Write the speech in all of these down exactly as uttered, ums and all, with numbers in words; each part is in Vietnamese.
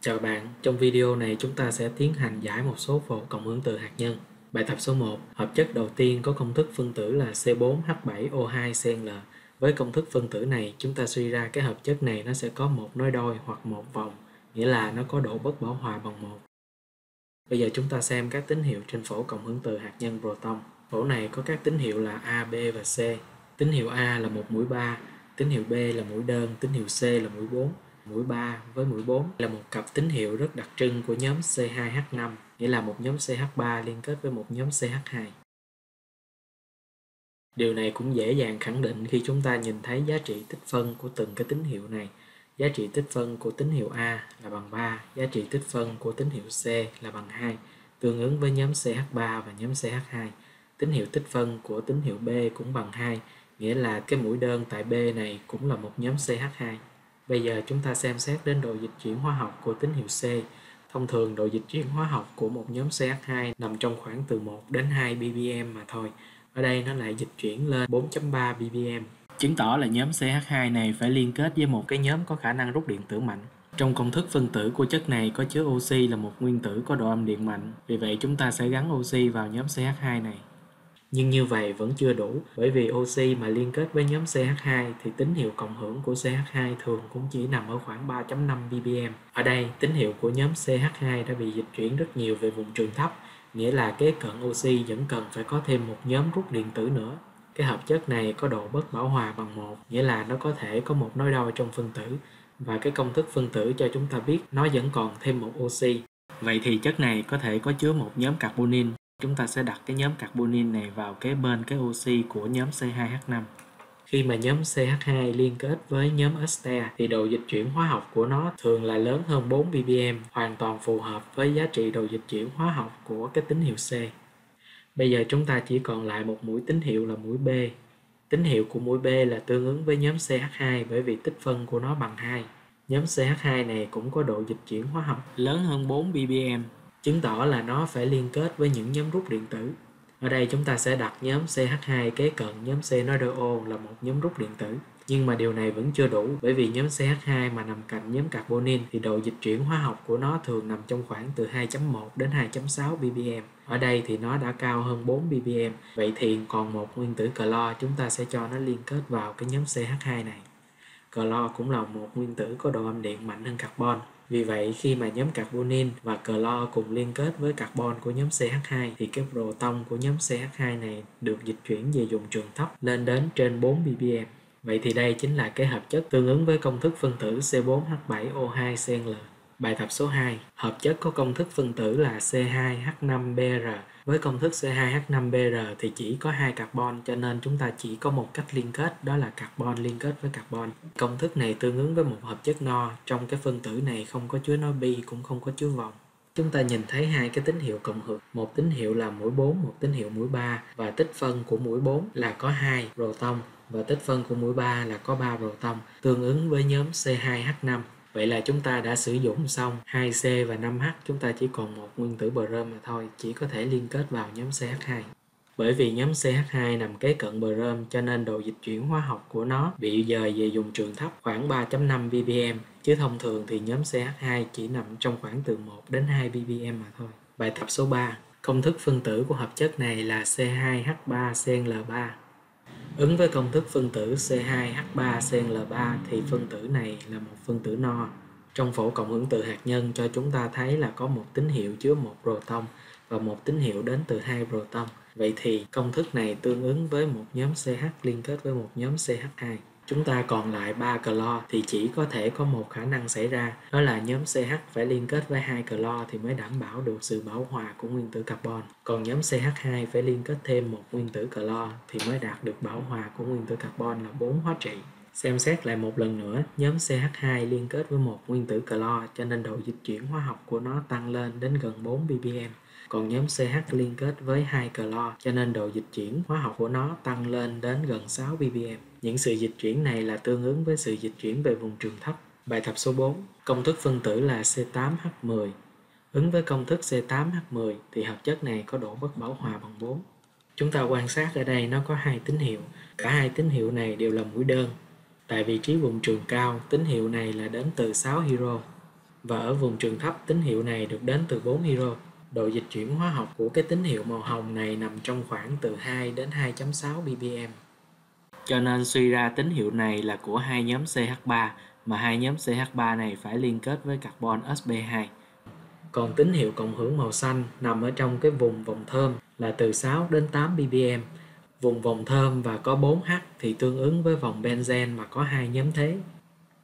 Chào bạn, trong video này chúng ta sẽ tiến hành giải một số phổ cộng hưởng từ hạt nhân. Bài tập số một, hợp chất đầu tiên có công thức phân tử là C bốn H bảy O hai C L. Với công thức phân tử này, chúng ta suy ra cái hợp chất này nó sẽ có một nối đôi hoặc một vòng, nghĩa là nó có độ bất bỏ hòa bằng một. Bây giờ chúng ta xem các tín hiệu trên phổ cộng hưởng từ hạt nhân proton. Phổ này có các tín hiệu là A, B và C. Tín hiệu A là một mũi ba, tín hiệu B là mũi đơn, tín hiệu C là mũi bốn. Mũi ba với mũi bốn là một cặp tín hiệu rất đặc trưng của nhóm C hai H năm, nghĩa là một nhóm C H ba liên kết với một nhóm C H hai. Điều này cũng dễ dàng khẳng định khi chúng ta nhìn thấy giá trị tích phân của từng cái tín hiệu này. Giá trị tích phân của tín hiệu A là bằng ba, giá trị tích phân của tín hiệu C là bằng hai, tương ứng với nhóm C H ba và nhóm C H hai. Tín hiệu tích phân của tín hiệu B cũng bằng hai, nghĩa là cái mũi đơn tại B này cũng là một nhóm C H hai. Bây giờ chúng ta xem xét đến độ dịch chuyển hóa học của tín hiệu C. Thông thường độ dịch chuyển hóa học của một nhóm C H hai nằm trong khoảng từ một đến hai ppm mà thôi. Ở đây nó lại dịch chuyển lên bốn chấm ba ppm. Chứng tỏ là nhóm C H hai này phải liên kết với một cái nhóm có khả năng rút điện tử mạnh. Trong công thức phân tử của chất này có chứa oxy là một nguyên tử có độ âm điện mạnh. Vì vậy chúng ta sẽ gắn oxy vào nhóm C H hai này. Nhưng như vậy vẫn chưa đủ, bởi vì oxy mà liên kết với nhóm C H hai thì tín hiệu cộng hưởng của C H hai thường cũng chỉ nằm ở khoảng ba chấm năm ppm. Ở đây, tín hiệu của nhóm C H hai đã bị dịch chuyển rất nhiều về vùng trường thấp, nghĩa là kế cận oxy vẫn cần phải có thêm một nhóm rút điện tử nữa. Cái hợp chất này có độ bất bão hòa bằng một, nghĩa là nó có thể có một nối đôi trong phân tử, và cái công thức phân tử cho chúng ta biết nó vẫn còn thêm một oxy. Vậy thì chất này có thể có chứa một nhóm carbonin. Chúng ta sẽ đặt cái nhóm carbonin này vào kế bên cái oxy của nhóm C hai H năm. Khi mà nhóm C H hai liên kết với nhóm ester thì độ dịch chuyển hóa học của nó thường là lớn hơn bốn ppm, hoàn toàn phù hợp với giá trị độ dịch chuyển hóa học của cái tín hiệu C. Bây giờ chúng ta chỉ còn lại một mũi tín hiệu là mũi B. Tín hiệu của mũi B là tương ứng với nhóm C H hai bởi vì tích phân của nó bằng hai. Nhóm C H hai này cũng có độ dịch chuyển hóa học lớn hơn bốn ppm, chứng tỏ là nó phải liên kết với những nhóm rút điện tử. Ở đây chúng ta sẽ đặt nhóm C H hai kế cận nhóm C nối đôi ô là một nhóm rút điện tử. Nhưng mà điều này vẫn chưa đủ, bởi vì nhóm C H hai mà nằm cạnh nhóm carbonin thì độ dịch chuyển hóa học của nó thường nằm trong khoảng từ hai chấm một đến hai chấm sáu ppm. Ở đây thì nó đã cao hơn bốn ppm, vậy thì còn một nguyên tử clo, chúng ta sẽ cho nó liên kết vào cái nhóm C H hai này. Clo cũng là một nguyên tử có độ âm điện mạnh hơn carbon. Vì vậy khi mà nhóm carbonin và clo cùng liên kết với carbon của nhóm C H hai thì cái proton của nhóm C H hai này được dịch chuyển về vùng trường thấp lên đến trên bốn ppm. Vậy thì đây chính là cái hợp chất tương ứng với công thức phân tử C bốn H bảy O hai C L. Bài tập số hai, hợp chất có công thức phân tử là C hai H năm B R. Với công thức C hai H năm B R thì chỉ có hai carbon, cho nên chúng ta chỉ có một cách liên kết, đó là carbon liên kết với carbon. Công thức này tương ứng với một hợp chất no, trong cái phân tử này không có chứa nối bi cũng không có chứa vòng. Chúng ta nhìn thấy hai cái tín hiệu cộng hưởng, một tín hiệu là mũi bốn, một tín hiệu mũi ba, và tích phân của mũi bốn là có hai proton và tích phân của mũi ba là có ba proton, tương ứng với nhóm C hai H năm. Vậy là chúng ta đã sử dụng xong hai C và năm H, chúng ta chỉ còn một nguyên tử brom mà thôi, chỉ có thể liên kết vào nhóm C H hai. Bởi vì nhóm C H hai nằm kế cận brom cho nên độ dịch chuyển hóa học của nó bị dời về vùng trường thấp khoảng ba chấm năm ppm, chứ thông thường thì nhóm C H hai chỉ nằm trong khoảng từ một đến hai ppm mà thôi. Bài tập số ba, công thức phân tử của hợp chất này là C hai H ba C L ba. Ứng với công thức phân tử C hai H ba C L ba thì phân tử này là một phân tử no. Trong phổ cộng hưởng từ hạt nhân cho chúng ta thấy là có một tín hiệu chứa một proton và một tín hiệu đến từ hai proton. Vậy thì công thức này tương ứng với một nhóm C H liên kết với một nhóm C H hai. Chúng ta còn lại ba clo thì chỉ có thể có một khả năng xảy ra, đó là nhóm C H phải liên kết với hai clo thì mới đảm bảo được sự bão hòa của nguyên tử carbon. Còn nhóm C H hai phải liên kết thêm một nguyên tử clo thì mới đạt được bão hòa của nguyên tử carbon là bốn hóa trị. Xem xét lại một lần nữa, nhóm C H hai liên kết với một nguyên tử clo cho nên độ dịch chuyển hóa học của nó tăng lên đến gần bốn ppm. Còn nhóm C H liên kết với hai clo cho nên độ dịch chuyển hóa học của nó tăng lên đến gần sáu ppm. Những sự dịch chuyển này là tương ứng với sự dịch chuyển về vùng trường thấp. Bài tập số bốn, công thức phân tử là C tám H mười. Ứng với công thức C tám H mười thì hợp chất này có độ bất bão hòa bằng bốn. Chúng ta quan sát ở đây nó có hai tín hiệu, cả hai tín hiệu này đều là mũi đơn. Tại vị trí vùng trường cao, tín hiệu này là đến từ sáu hydro. Và ở vùng trường thấp, tín hiệu này được đến từ bốn hero. Độ dịch chuyển hóa học của cái tín hiệu màu hồng này nằm trong khoảng từ hai đến hai phẩy sáu ppm. Cho nên suy ra tín hiệu này là của hai nhóm C H ba, mà hai nhóm C H ba này phải liên kết với carbon S P hai. Còn tín hiệu cộng hưởng màu xanh nằm ở trong cái vùng vòng thơm là từ sáu đến tám ppm. Vùng vòng thơm và có bốn H thì tương ứng với vòng benzen mà có hai nhóm thế.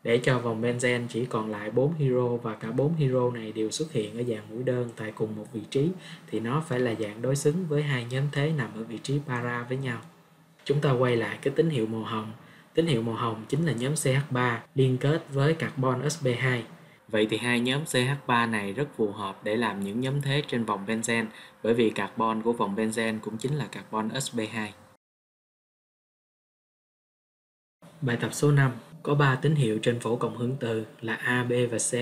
Để cho vòng benzen chỉ còn lại bốn hero và cả bốn hero này đều xuất hiện ở dạng mũi đơn tại cùng một vị trí thì nó phải là dạng đối xứng với hai nhóm thế nằm ở vị trí para với nhau. Chúng ta quay lại cái tín hiệu màu hồng. Tín hiệu màu hồng chính là nhóm C H ba liên kết với carbon S P hai. Vậy thì hai nhóm C H ba này rất phù hợp để làm những nhóm thế trên vòng benzen, bởi vì carbon của vòng benzen cũng chính là carbon S P hai. Bài tập số năm có ba tín hiệu trên phổ cộng hưởng từ là A, B và C.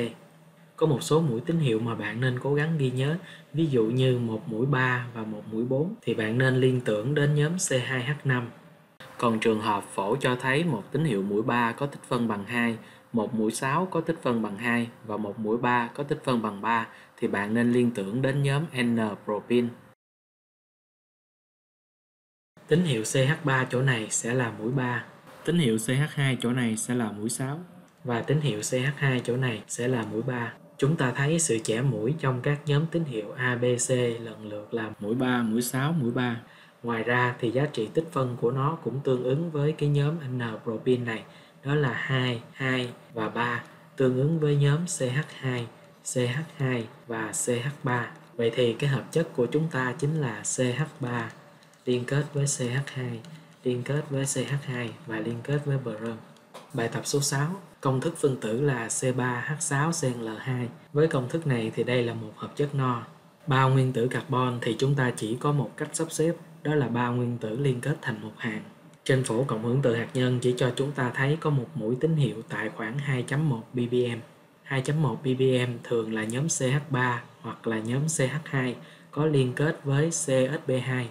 Có một số mũi tín hiệu mà bạn nên cố gắng ghi nhớ, ví dụ như một mũi ba và một mũi bốn thì bạn nên liên tưởng đến nhóm C hai H năm. Còn trường hợp phổ cho thấy một tín hiệu mũi ba có tích phân bằng hai, một mũi sáu có tích phân bằng hai và một mũi ba có tích phân bằng ba thì bạn nên liên tưởng đến nhóm N-propin. Tín hiệu C H ba chỗ này sẽ là mũi ba, tín hiệu C H hai chỗ này sẽ là mũi sáu và tín hiệu C H hai chỗ này sẽ là mũi ba. Chúng ta thấy sự chẻ mũi trong các nhóm tín hiệu A, B, C lần lượt là mũi ba, mũi sáu, mũi ba. Ngoài ra thì giá trị tích phân của nó cũng tương ứng với cái nhóm N-propin này, đó là hai, hai và ba, tương ứng với nhóm C H hai, C H hai và C H ba. Vậy thì cái hợp chất của chúng ta chính là C H ba liên kết với C H hai, liên kết với C H hai và liên kết với brom. Bài tập số sáu, công thức phân tử là C ba H sáu C N L hai. Với công thức này thì đây là một hợp chất no. Ba nguyên tử carbon thì chúng ta chỉ có một cách sắp xếp, đó là ba nguyên tử liên kết thành một hàng. Trên phổ cộng hưởng từ hạt nhân chỉ cho chúng ta thấy có một mũi tín hiệu tại khoảng hai phẩy một ppm. hai phẩy một ppm thường là nhóm C H ba hoặc là nhóm C H hai có liên kết với C S P hai.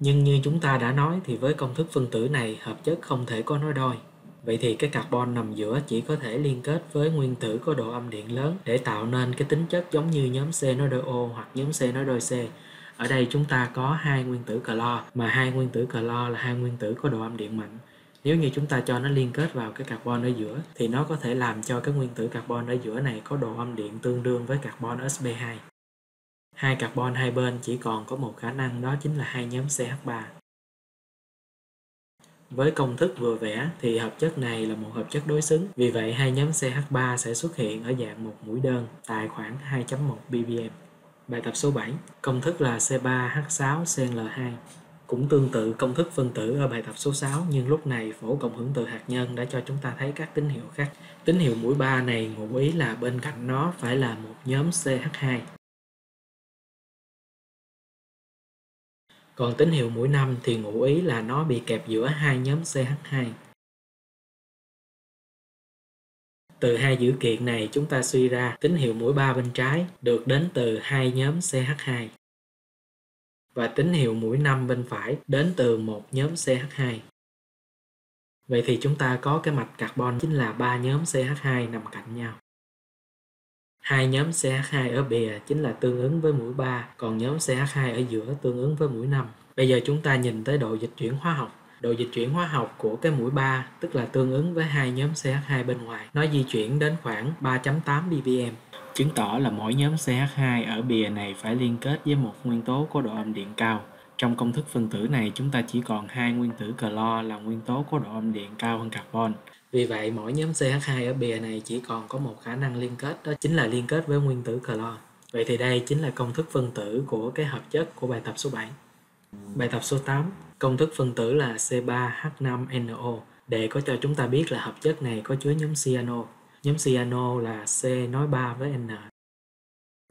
Nhưng như chúng ta đã nói thì với công thức phân tử này hợp chất không thể có nói đôi. Vậy thì cái carbon nằm giữa chỉ có thể liên kết với nguyên tử có độ âm điện lớn để tạo nên cái tính chất giống như nhóm C nói đôi O hoặc nhóm C nói đôi C. Ở đây chúng ta có hai nguyên tử clo, mà hai nguyên tử clo là hai nguyên tử có độ âm điện mạnh. Nếu như chúng ta cho nó liên kết vào cái carbon ở giữa thì nó có thể làm cho cái nguyên tử carbon ở giữa này có độ âm điện tương đương với carbon S P hai. Hai carbon hai bên chỉ còn có một khả năng, đó chính là hai nhóm C H ba. Với công thức vừa vẽ thì hợp chất này là một hợp chất đối xứng, vì vậy hai nhóm C H ba sẽ xuất hiện ở dạng một mũi đơn tại khoảng hai phẩy một ppm. Bài tập số bảy, công thức là C ba H sáu C N L hai. Cũng tương tự công thức phân tử ở bài tập số sáu, nhưng lúc này phổ cộng hưởng từ hạt nhân đã cho chúng ta thấy các tín hiệu khác. Tín hiệu mũi ba này ngụ ý là bên cạnh nó phải là một nhóm C H hai. Còn tín hiệu mũi năm thì ngụ ý là nó bị kẹp giữa hai nhóm C H hai. Từ hai dữ kiện này chúng ta suy ra tín hiệu mũi ba bên trái được đến từ hai nhóm C H hai. Và tín hiệu mũi năm bên phải đến từ một nhóm C H hai. Vậy thì chúng ta có cái mạch carbon chính là ba nhóm C H hai nằm cạnh nhau. Hai nhóm C H hai ở bìa chính là tương ứng với mũi ba, còn nhóm C H hai ở giữa tương ứng với mũi năm. Bây giờ chúng ta nhìn tới độ dịch chuyển hóa học. Độ dịch chuyển hóa học của cái mũi ba, tức là tương ứng với hai nhóm C H hai bên ngoài, nó di chuyển đến khoảng ba phẩy tám ppm. Chứng tỏ là mỗi nhóm C H hai ở bìa này phải liên kết với một nguyên tố có độ âm điện cao. Trong công thức phân tử này chúng ta chỉ còn hai nguyên tử clo là nguyên tố có độ âm điện cao hơn carbon. Vì vậy mỗi nhóm C H hai ở bìa này chỉ còn có một khả năng liên kết, đó chính là liên kết với nguyên tử clo. Vậy thì đây chính là công thức phân tử của cái hợp chất của bài tập số bảy. Bài tập số tám, công thức phân tử là C ba H năm N O. Để có cho chúng ta biết là hợp chất này có chứa nhóm cyano. Nhóm cyano là C nói ba với N.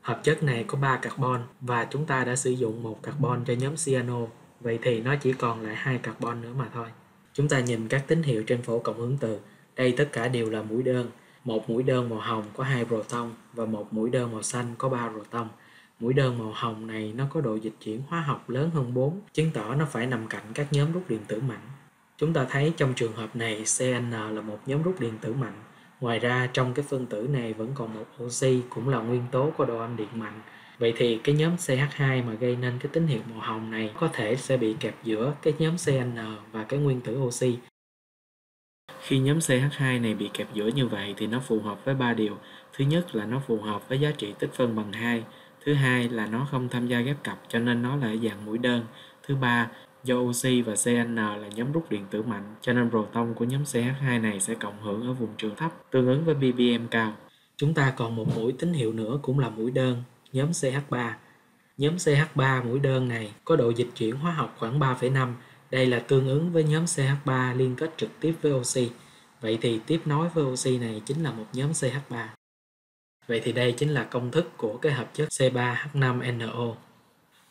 Hợp chất này có ba carbon và chúng ta đã sử dụng một carbon cho nhóm cyano. Vậy thì nó chỉ còn lại hai carbon nữa mà thôi. Chúng ta nhìn các tín hiệu trên phổ cộng hưởng từ, đây tất cả đều là mũi đơn. Một mũi đơn màu hồng có hai proton và một mũi đơn màu xanh có ba proton. Mũi đơn màu hồng này nó có độ dịch chuyển hóa học lớn hơn bốn, chứng tỏ nó phải nằm cạnh các nhóm rút điện tử mạnh. Chúng ta thấy trong trường hợp này C N là một nhóm rút điện tử mạnh. Ngoài ra trong cái phân tử này vẫn còn một oxy cũng là nguyên tố có độ âm điện mạnh. Vậy thì cái nhóm C H hai mà gây nên cái tín hiệu màu hồng này có thể sẽ bị kẹp giữa cái nhóm C N và cái nguyên tử oxy. Khi nhóm C H hai này bị kẹp giữa như vậy thì nó phù hợp với ba điều. Thứ nhất là nó phù hợp với giá trị tích phân bằng hai. Thứ hai là nó không tham gia ghép cặp cho nên nó là dạng mũi đơn. Thứ ba, do oxy và C N là nhóm rút điện tử mạnh cho nên proton của nhóm C H hai này sẽ cộng hưởng ở vùng trường thấp, tương ứng với ppm cao. Chúng ta còn một mũi tín hiệu nữa cũng là mũi đơn, nhóm C H ba. Nhóm C H ba mũi đơn này có độ dịch chuyển hóa học khoảng ba phẩy năm. Đây là tương ứng với nhóm C H ba liên kết trực tiếp với oxy. Vậy thì tiếp nối với oxy này chính là một nhóm C H ba. Vậy thì đây chính là công thức của cái hợp chất C ba H năm N O.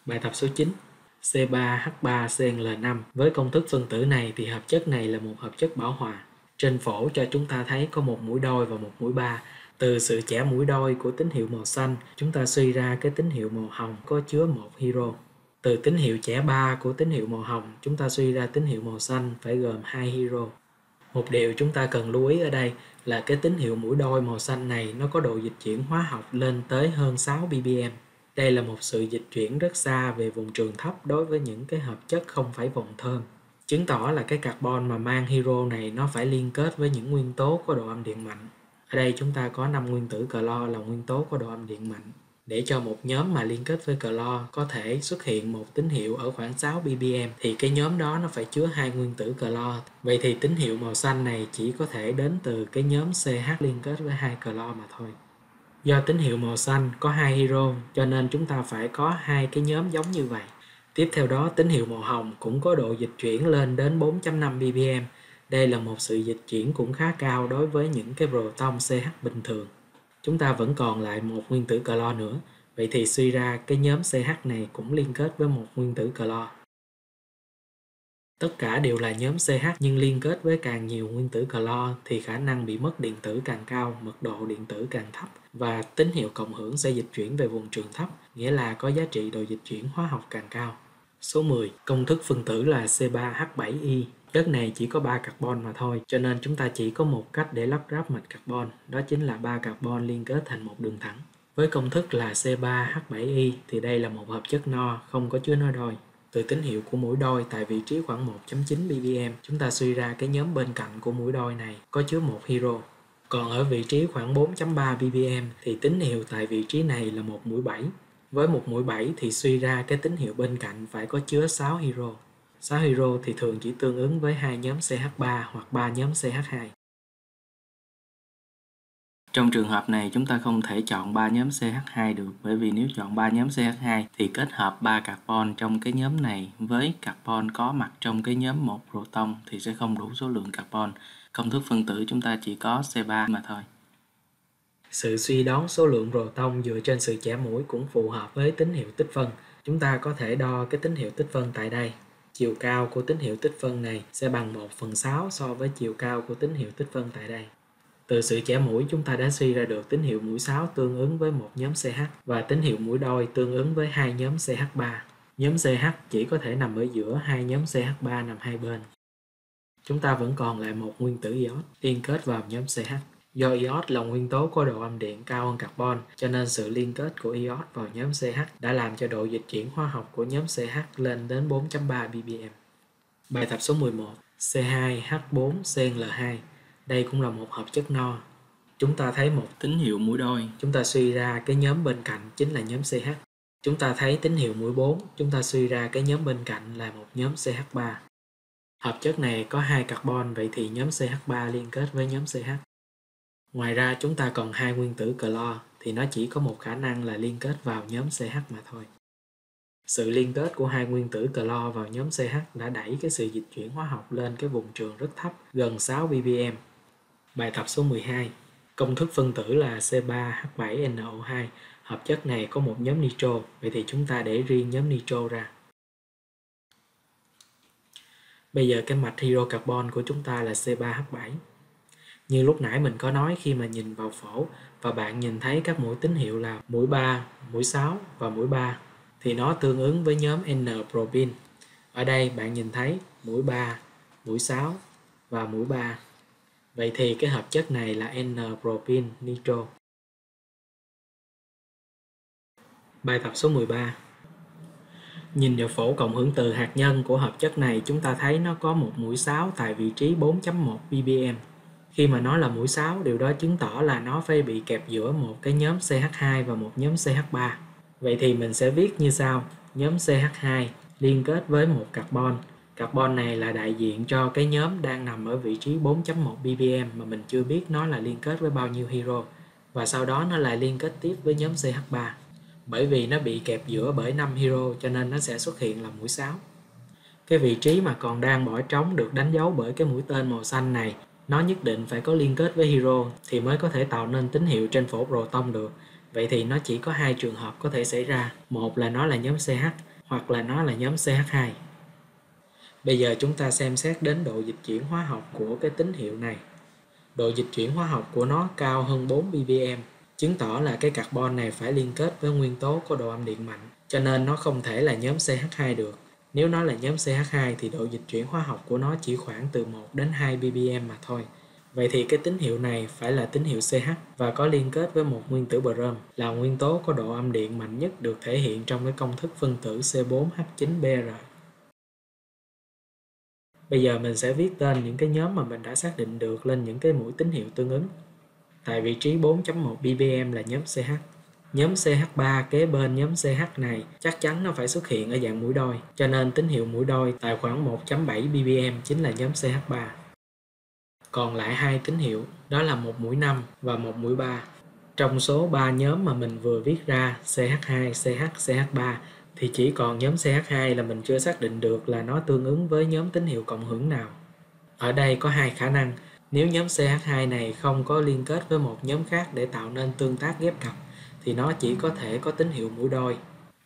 Bài tập số chín. C ba H ba C N L năm. Với công thức phân tử này thì hợp chất này là một hợp chất bão hòa. Trên phổ cho chúng ta thấy có một mũi đôi và một mũi ba. Từ sự chẻ mũi đôi của tín hiệu màu xanh, chúng ta suy ra cái tín hiệu màu hồng có chứa một hydro. Từ tín hiệu chẻ ba của tín hiệu màu hồng, chúng ta suy ra tín hiệu màu xanh phải gồm hai hydro. Một điều chúng ta cần lưu ý ở đây là cái tín hiệu mũi đôi màu xanh này nó có độ dịch chuyển hóa học lên tới hơn sáu ppm. Đây là một sự dịch chuyển rất xa về vùng trường thấp đối với những cái hợp chất không phải vòng thơm. Chứng tỏ là cái carbon mà mang hydro này nó phải liên kết với những nguyên tố có độ âm điện mạnh. Ở đây chúng ta có năm nguyên tử clo là nguyên tố có độ âm điện mạnh. Để cho một nhóm mà liên kết với clo có thể xuất hiện một tín hiệu ở khoảng sáu ppm thì cái nhóm đó nó phải chứa hai nguyên tử clo. Vậy thì tín hiệu màu xanh này chỉ có thể đến từ cái nhóm C H liên kết với hai clo mà thôi. Do tín hiệu màu xanh có hai hydro cho nên chúng ta phải có hai cái nhóm giống như vậy. Tiếp theo đó tín hiệu màu hồng cũng có độ dịch chuyển lên đến bốn phẩy năm ppm. Đây là một sự dịch chuyển cũng khá cao đối với những cái proton C H bình thường. Chúng ta vẫn còn lại một nguyên tử clo nữa. Vậy thì suy ra cái nhóm C H này cũng liên kết với một nguyên tử clo. Tất cả đều là nhóm C H nhưng liên kết với càng nhiều nguyên tử clo thì khả năng bị mất điện tử càng cao, mật độ điện tử càng thấp và tín hiệu cộng hưởng sẽ dịch chuyển về vùng trường thấp, nghĩa là có giá trị độ dịch chuyển hóa học càng cao. Số mười, công thức phân tử là C ba H bảy I. Chất này chỉ có ba carbon mà thôi, cho nên chúng ta chỉ có một cách để lắp ráp mạch carbon, đó chính là ba carbon liên kết thành một đường thẳng. Với công thức là C ba H bảy I thì đây là một hợp chất no, không có chứa nói đôi. Từ tín hiệu của mũi đôi tại vị trí khoảng một phẩy chín ppm, chúng ta suy ra cái nhóm bên cạnh của mũi đôi này có chứa một hydro. Còn ở vị trí khoảng bốn phẩy ba ppm thì tín hiệu tại vị trí này là một mũi bảy. Với một mũi bảy thì suy ra cái tín hiệu bên cạnh phải có chứa sáu hydro. sáu hydro thì thường chỉ tương ứng với hai nhóm C H ba hoặc ba nhóm C H hai. Trong trường hợp này chúng ta không thể chọn ba nhóm C H hai được, bởi vì nếu chọn ba nhóm C H hai thì kết hợp ba carbon trong cái nhóm này với carbon có mặt trong cái nhóm một proton thì sẽ không đủ số lượng carbon. Công thức phân tử chúng ta chỉ có C ba mà thôi. Sự suy đoán số lượng proton dựa trên sự chẻ mũi cũng phù hợp với tín hiệu tích phân. Chúng ta có thể đo cái tín hiệu tích phân tại đây. Chiều cao của tín hiệu tích phân này sẽ bằng một phần sáu so với chiều cao của tín hiệu tích phân tại đây. Từ sự chẻ mũi chúng ta đã suy ra được tín hiệu mũi sáu tương ứng với một nhóm C H và tín hiệu mũi đôi tương ứng với hai nhóm C H ba. Nhóm C H chỉ có thể nằm ở giữa, hai nhóm C H ba nằm hai bên. Chúng ta vẫn còn lại một nguyên tử iốt liên kết vào nhóm C H. Do iốt là nguyên tố có độ âm điện cao hơn carbon, cho nên sự liên kết của iốt vào nhóm C H đã làm cho độ dịch chuyển hóa học của nhóm C H lên đến bốn phẩy ba ppm. Bài tập số mười một, C hai H bốn C N L hai. Đây cũng là một hợp chất no. Chúng ta thấy một tín hiệu mũi đôi, chúng ta suy ra cái nhóm bên cạnh chính là nhóm C H. Chúng ta thấy tín hiệu mũi bốn, chúng ta suy ra cái nhóm bên cạnh là một nhóm C H ba. Hợp chất này có hai carbon, vậy thì nhóm C H ba liên kết với nhóm C H. Ngoài ra chúng ta còn hai nguyên tử clo thì nó chỉ có một khả năng là liên kết vào nhóm C H mà thôi. Sự liên kết của hai nguyên tử clo vào nhóm C H đã đẩy cái sự dịch chuyển hóa học lên cái vùng trường rất thấp, gần sáu ppm. Bài tập số mười hai. Công thức phân tử là C ba H bảy N O hai. Hợp chất này có một nhóm nitro, vậy thì chúng ta để riêng nhóm nitro ra. Bây giờ cái mạch hydrocarbon của chúng ta là C ba H bảy. Như lúc nãy mình có nói, khi mà nhìn vào phổ và bạn nhìn thấy các mũi tín hiệu là mũi ba, mũi sáu và mũi ba thì nó tương ứng với nhóm N-probin. Ở đây bạn nhìn thấy mũi ba, mũi sáu và mũi ba. Vậy thì cái hợp chất này là N-propin nitro. Bài tập số mười ba. Nhìn vào phổ cộng hưởng từ hạt nhân của hợp chất này, chúng ta thấy nó có một mũi sáu tại vị trí bốn chấm một ppm. Khi mà nó là mũi sáu, điều đó chứng tỏ là nó phải bị kẹp giữa một cái nhóm C H hai và một nhóm C H ba. Vậy thì mình sẽ viết như sau: nhóm C H hai liên kết với một carbon. Carbon này là đại diện cho cái nhóm đang nằm ở vị trí bốn chấm một ppm mà mình chưa biết nó là liên kết với bao nhiêu hydro. Và sau đó nó lại liên kết tiếp với nhóm C H ba. Bởi vì nó bị kẹp giữa bởi năm hydro cho nên nó sẽ xuất hiện là mũi sáu. Cái vị trí mà còn đang bỏ trống được đánh dấu bởi cái mũi tên màu xanh này. Nó nhất định phải có liên kết với hydro thì mới có thể tạo nên tín hiệu trên phổ proton được. Vậy thì nó chỉ có hai trường hợp có thể xảy ra. Một là nó là nhóm C H hoặc là nó là nhóm C H hai. Bây giờ chúng ta xem xét đến độ dịch chuyển hóa học của cái tín hiệu này. Độ dịch chuyển hóa học của nó cao hơn bốn ppm, chứng tỏ là cái carbon này phải liên kết với nguyên tố có độ âm điện mạnh, cho nên nó không thể là nhóm C H hai được. Nếu nó là nhóm C H hai thì độ dịch chuyển hóa học của nó chỉ khoảng từ một đến hai ppm mà thôi. Vậy thì cái tín hiệu này phải là tín hiệu C H và có liên kết với một nguyên tử brom, là nguyên tố có độ âm điện mạnh nhất, được thể hiện trong cái công thức phân tử C bốn H chín B R. Bây giờ mình sẽ viết tên những cái nhóm mà mình đã xác định được lên những cái mũi tín hiệu tương ứng. Tại vị trí bốn chấm một ppm là nhóm C H. Nhóm C H ba kế bên nhóm C H này chắc chắn nó phải xuất hiện ở dạng mũi đôi, cho nên tín hiệu mũi đôi tại khoảng một chấm bảy ppm chính là nhóm C H ba. Còn lại hai tín hiệu, đó là một mũi năm và một mũi ba. Trong số ba nhóm mà mình vừa viết ra C H hai, C H, C H ba thì chỉ còn nhóm C H hai là mình chưa xác định được là nó tương ứng với nhóm tín hiệu cộng hưởng nào. Ở đây có hai khả năng, nếu nhóm C H hai này không có liên kết với một nhóm khác để tạo nên tương tác ghép cặp thì nó chỉ có thể có tín hiệu mũi đôi.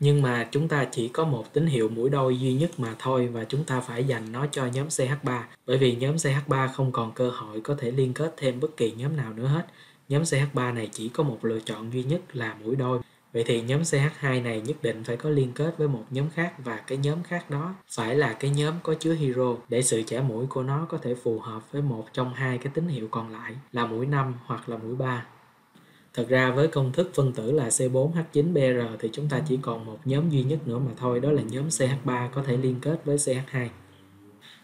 Nhưng mà chúng ta chỉ có một tín hiệu mũi đôi duy nhất mà thôi, và chúng ta phải dành nó cho nhóm C H ba, bởi vì nhóm C H ba không còn cơ hội có thể liên kết thêm bất kỳ nhóm nào nữa hết. Nhóm C H ba này chỉ có một lựa chọn duy nhất là mũi đôi. Vậy thì nhóm C H hai này nhất định phải có liên kết với một nhóm khác, và cái nhóm khác đó phải là cái nhóm có chứa hydro để sự chẻ mũi của nó có thể phù hợp với một trong hai cái tín hiệu còn lại là mũi năm hoặc là mũi ba. Thật ra với công thức phân tử là C bốn H chín B R thì chúng ta chỉ còn một nhóm duy nhất nữa mà thôi, đó là nhóm C H ba có thể liên kết với C H hai.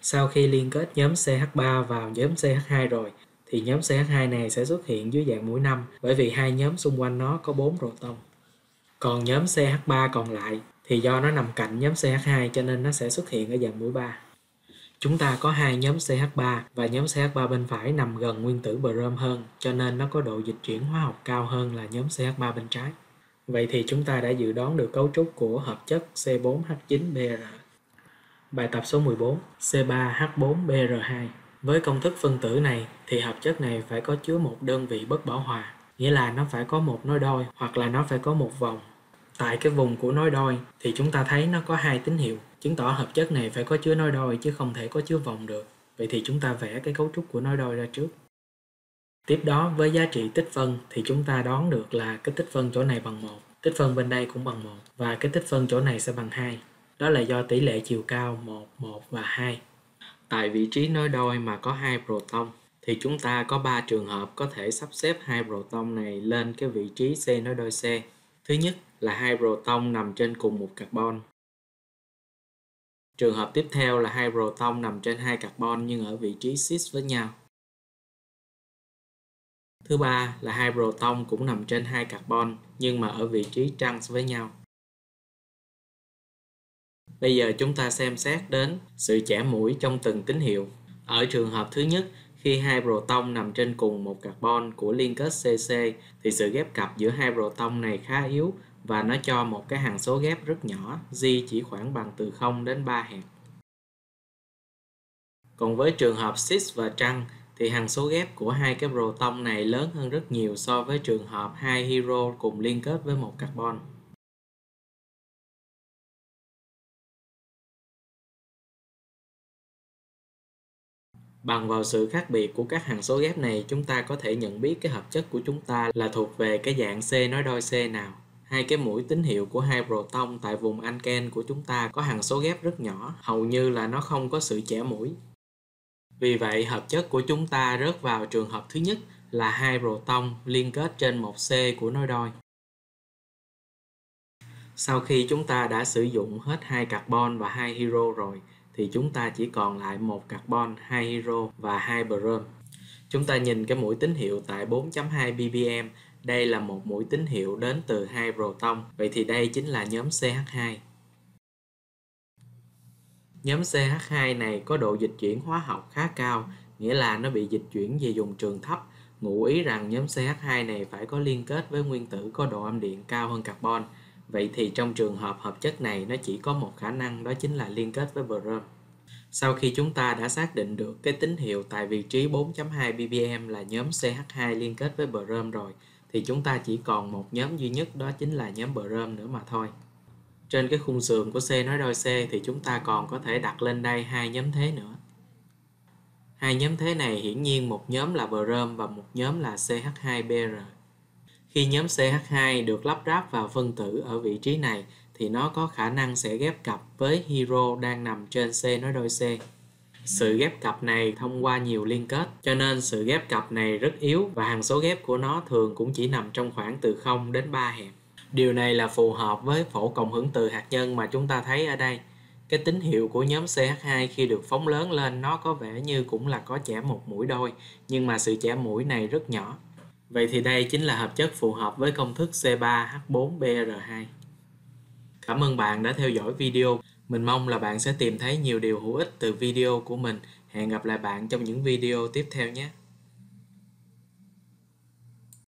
Sau khi liên kết nhóm C H ba vào nhóm C H hai rồi thì nhóm C H hai này sẽ xuất hiện dưới dạng mũi năm, bởi vì hai nhóm xung quanh nó có bốn proton. Còn nhóm C H ba còn lại thì do nó nằm cạnh nhóm C H hai cho nên nó sẽ xuất hiện ở dạng mũi ba. Chúng ta có hai nhóm C H ba và nhóm C H ba bên phải nằm gần nguyên tử brom hơn, cho nên nó có độ dịch chuyển hóa học cao hơn là nhóm C H ba bên trái. Vậy thì chúng ta đã dự đoán được cấu trúc của hợp chất C bốn H chín B R. Bài tập số mười bốn, C ba H bốn B R hai. Với công thức phân tử này thì hợp chất này phải có chứa một đơn vị bất bão hòa, nghĩa là nó phải có một nối đôi hoặc là nó phải có một vòng. Tại cái vùng của nối đôi thì chúng ta thấy nó có hai tín hiệu, chứng tỏ hợp chất này phải có chứa nối đôi chứ không thể có chứa vòng được. Vậy thì chúng ta vẽ cái cấu trúc của nối đôi ra trước. Tiếp đó với giá trị tích phân thì chúng ta đoán được là cái tích phân chỗ này bằng một, tích phân bên đây cũng bằng một và cái tích phân chỗ này sẽ bằng hai. Đó là do tỷ lệ chiều cao một, một và hai. Tại vị trí nối đôi mà có hai proton thì chúng ta có ba trường hợp có thể sắp xếp hai proton này lên cái vị trí C nối đôi C. Thứ nhất là hai proton nằm trên cùng một carbon. Trường hợp tiếp theo là hai proton nằm trên hai carbon nhưng ở vị trí cis với nhau. Thứ ba là hai proton cũng nằm trên hai carbon nhưng mà ở vị trí trans với nhau. Bây giờ chúng ta xem xét đến sự chẻ mũi trong từng tín hiệu. Ở trường hợp thứ nhất, khi hai proton nằm trên cùng một carbon của liên kết C C thì sự ghép cặp giữa hai proton này khá yếu và nó cho một cái hằng số ghép rất nhỏ, G chỉ khoảng bằng từ không đến ba hẹp. Còn với trường hợp cis và trans thì hằng số ghép của hai cái proton này lớn hơn rất nhiều so với trường hợp hai hydro cùng liên kết với một carbon. Bằng vào sự khác biệt của các hằng số ghép này, chúng ta có thể nhận biết cái hợp chất của chúng ta là thuộc về cái dạng C nói đôi C nào. Hai cái mũi tín hiệu của hai proton tại vùng anken của chúng ta có hằng số ghép rất nhỏ, hầu như là nó không có sự chẻ mũi. Vì vậy, hợp chất của chúng ta rớt vào trường hợp thứ nhất là hai proton liên kết trên một C của nối đôi. Sau khi chúng ta đã sử dụng hết hai carbon và hai hydro rồi, thì chúng ta chỉ còn lại một carbon, hai hydro và hai brom. Chúng ta nhìn cái mũi tín hiệu tại bốn chấm hai ppm, đây là một mũi tín hiệu đến từ hai proton, vậy thì đây chính là nhóm C H hai. Nhóm C H hai này có độ dịch chuyển hóa học khá cao, nghĩa là nó bị dịch chuyển về vùng trường thấp, ngụ ý rằng nhóm C H hai này phải có liên kết với nguyên tử có độ âm điện cao hơn carbon. Vậy thì trong trường hợp hợp chất này nó chỉ có một khả năng, đó chính là liên kết với brom. Sau khi chúng ta đã xác định được cái tín hiệu tại vị trí bốn chấm hai ppm là nhóm C H hai liên kết với brom rồi, thì chúng ta chỉ còn một nhóm duy nhất, đó chính là nhóm brom nữa mà thôi. Trên cái khung sườn của C nói đôi C thì chúng ta còn có thể đặt lên đây hai nhóm thế nữa. Hai nhóm thế này hiển nhiên một nhóm là brom và một nhóm là C H hai B R. Khi nhóm C H hai được lắp ráp vào phân tử ở vị trí này thì nó có khả năng sẽ ghép cặp với hydro đang nằm trên C nói đôi C. Sự ghép cặp này thông qua nhiều liên kết, cho nên sự ghép cặp này rất yếu và hằng số ghép của nó thường cũng chỉ nằm trong khoảng từ không đến ba hẹp. Điều này là phù hợp với phổ cộng hưởng từ hạt nhân mà chúng ta thấy ở đây. Cái tín hiệu của nhóm C H hai khi được phóng lớn lên nó có vẻ như cũng là có chẻ một mũi đôi, nhưng mà sự chẻ mũi này rất nhỏ. Vậy thì đây chính là hợp chất phù hợp với công thức C ba H bốn B R hai. Cảm ơn bạn đã theo dõi video. Mình mong là bạn sẽ tìm thấy nhiều điều hữu ích từ video của mình. Hẹn gặp lại bạn trong những video tiếp theo nhé!